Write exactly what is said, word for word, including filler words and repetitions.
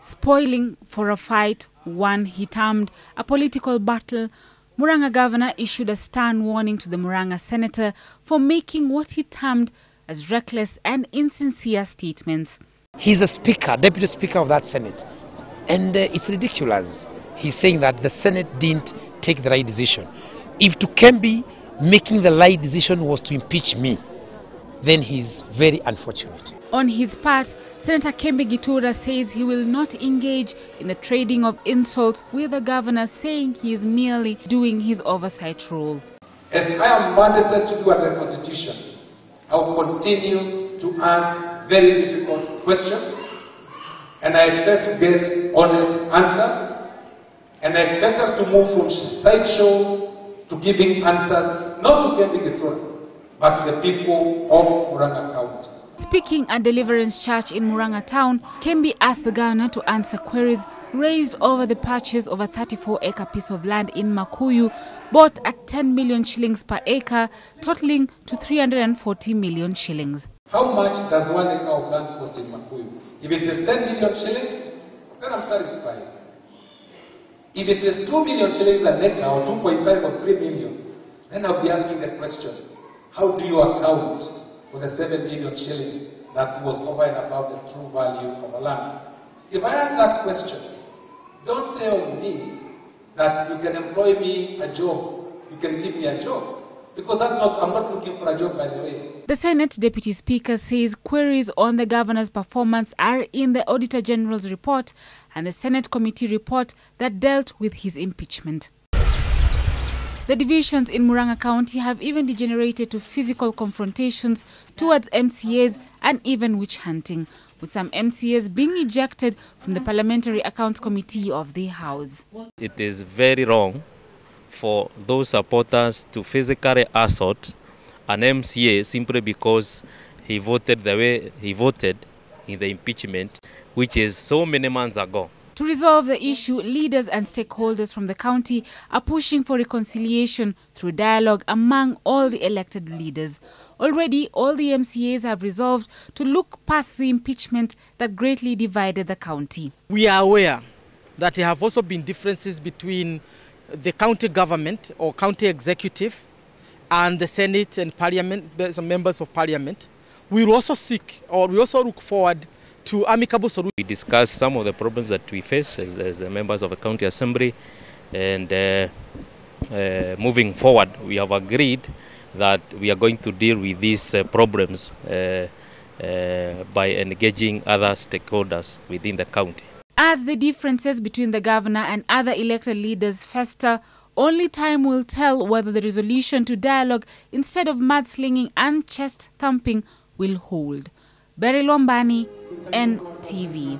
Spoiling for a fight, one he termed a political battle, Murang'a governor issued a stern warning to the Murang'a senator for making what he termed as reckless and insincere statements. He's a speaker, deputy speaker of that Senate, and uh, it's ridiculous. He's saying that the Senate didn't take the right decision. If to Kembi making the right decision was to impeach me, then he's very unfortunate. On his part, Senator Kembi Gitura says he will not engage in the trading of insults with the governor, saying he is merely doing his oversight role. As I am mandated to do under the Constitution, I will continue to ask very difficult questions, and I expect to get honest answers, and I expect us to move from sideshows to giving answers, not to Kembi Gitura, but to the people of Murang'a County. Speaking at Deliverance Church in Murang'a town, Kembi asked the governor to answer queries raised over the purchase of a thirty-four acre piece of land in Makuyu, bought at ten million shillings per acre, totaling to three hundred forty million shillings. How much does one acre of land cost in Makuyu? If it is ten million shillings, then I'm satisfied. If it is two million shillings an acre, or two point five or three million, then I'll be asking the question, how do you account for the seven million shillings that was over and above the true value of a land? If I ask that question, don't tell me that you can employ me a job, you can give me a job, because that's not, I'm not looking for a job, by the way. The Senate Deputy Speaker says queries on the governor's performance are in the Auditor General's report and the Senate Committee report that dealt with his impeachment. The divisions in Murang'a County have even degenerated to physical confrontations towards M C As and even witch hunting, with some M C As being ejected from the Parliamentary Accounts Committee of the House. It is very wrong for those supporters to physically assault an M C A simply because he voted the way he voted in the impeachment, which is so many months ago. To resolve the issue, leaders and stakeholders from the county are pushing for reconciliation through dialogue among all the elected leaders. Already, all the M C As have resolved to look past the impeachment that greatly divided the county. We are aware that there have also been differences between the county government or county executive and the Senate and Parliament, some members of Parliament. We will also seek, or we also look forward to amicable solution. We discussed some of the problems that we face as, as the members of the county assembly, and uh, uh, moving forward we have agreed that we are going to deal with these uh, problems uh, uh, by engaging other stakeholders within the county. As the differences between the governor and other elected leaders fester, only time will tell whether the resolution to dialogue instead of mudslinging and chest thumping will hold. Beryl Lombani, N T V.